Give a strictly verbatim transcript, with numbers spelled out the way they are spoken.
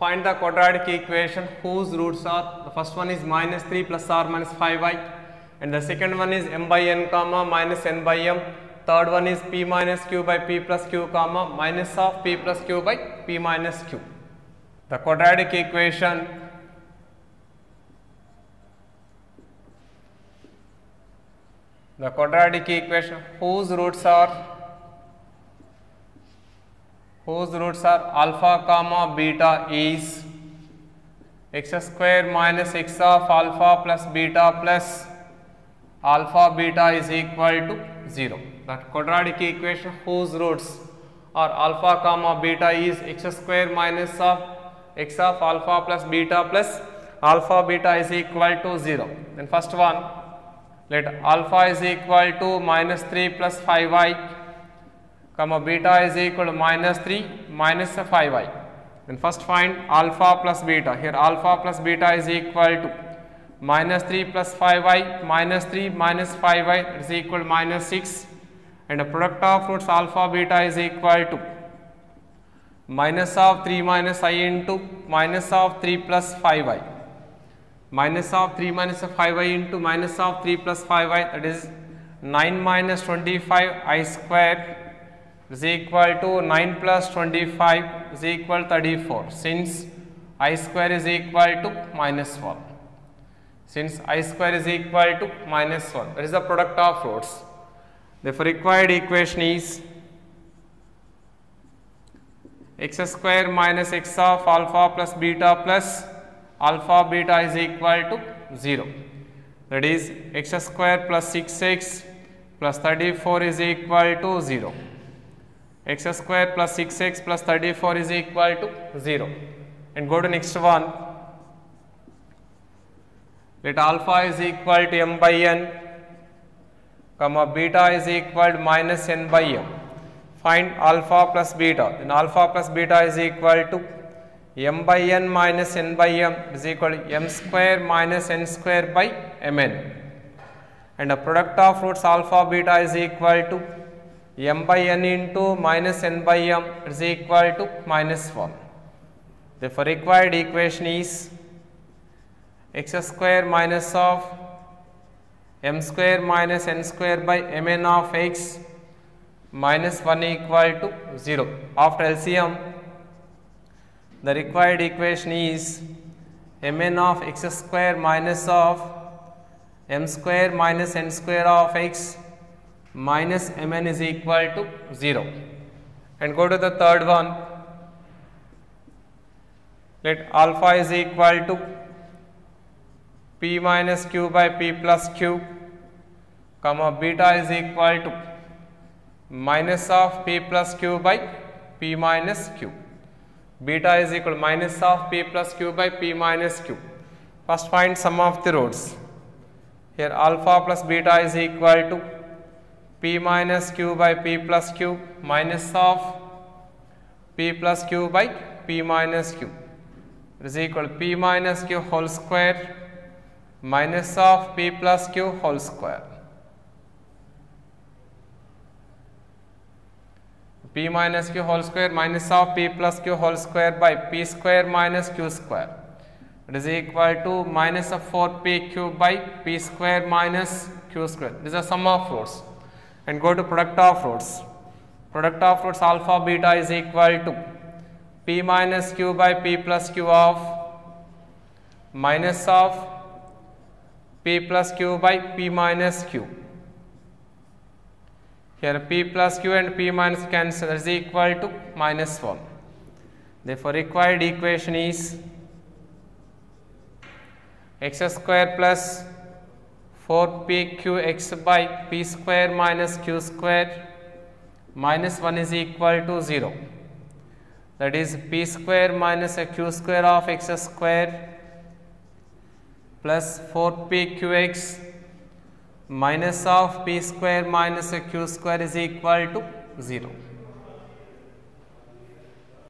find the quadratic equation whose roots are, the first one is minus three plus r minus five y, and the second one is m by n comma minus n by m, third one is p minus q by p plus q comma minus of p plus q by p minus q. The quadratic equation the quadratic equation whose roots are whose roots are alpha comma beta is x square minus x of alpha plus beta plus alpha beta is equal to zero. That quadratic equation whose roots are alpha comma beta is x square minus of x of alpha plus beta plus alpha beta is equal to zero. Then first one, let alpha is equal to minus three plus five y comma beta is equal to minus three minus five y. Then first find alpha plus beta. Here alpha plus beta is equal to minus three plus five y minus three minus five y is equal to minus six, and the product of roots alpha beta is equal to minus of three minus I into minus of three plus five y. Minus of three minus of five y into minus of three plus five y, that is nine minus twenty-five I square is equal to nine plus twenty-five is equal to thirty-four, since I square is equal to minus one. Since I square is equal to minus one, that is the product of roots. Therefore, required equation is x square minus x of alpha plus beta plus alpha beta is equal to zero, that is x square plus six x plus thirty-four is equal to zero. X square plus six x plus thirty-four is equal to zero. And go to next one, let alpha is equal to m by n comma beta is equal to minus n by m. Find alpha plus beta. Then alpha plus beta is equal to m by n minus n by m is equal to m square minus n square by mn, and the product of roots alpha beta is equal to m by n into minus n by m is equal to minus one. Therefore, required equation is x square minus of m square minus n square by mn of x minus one equal to zero. After L C M, the required equation is mn of x square minus of m square minus n square of x minus mn is equal to zero. And go to the third one, let alpha is equal to p minus q by p plus q comma beta is equal to minus of p plus q by p minus q. Beta is equal to minus of p plus q by p minus q. First find sum of the roots. Here alpha plus beta is equal to p minus q by p plus q minus of p plus q by p minus q. It is equal to p minus q whole square minus of p plus q whole square. P minus q whole square minus of p plus q whole square by p square minus q square. It is equal to minus of four p q by p square minus q square. This is the sum of roots. And go to product of roots. Product of roots alpha beta is equal to p minus q by p plus q of minus of p plus q by p minus q. Here p plus q and p minus cancel, that is equal to minus one. Therefore, required equation is x square plus four p q x by p square minus q square minus one is equal to zero. That is p square minus a q square of x square plus four p q x minus of p square minus a q square is equal to zero.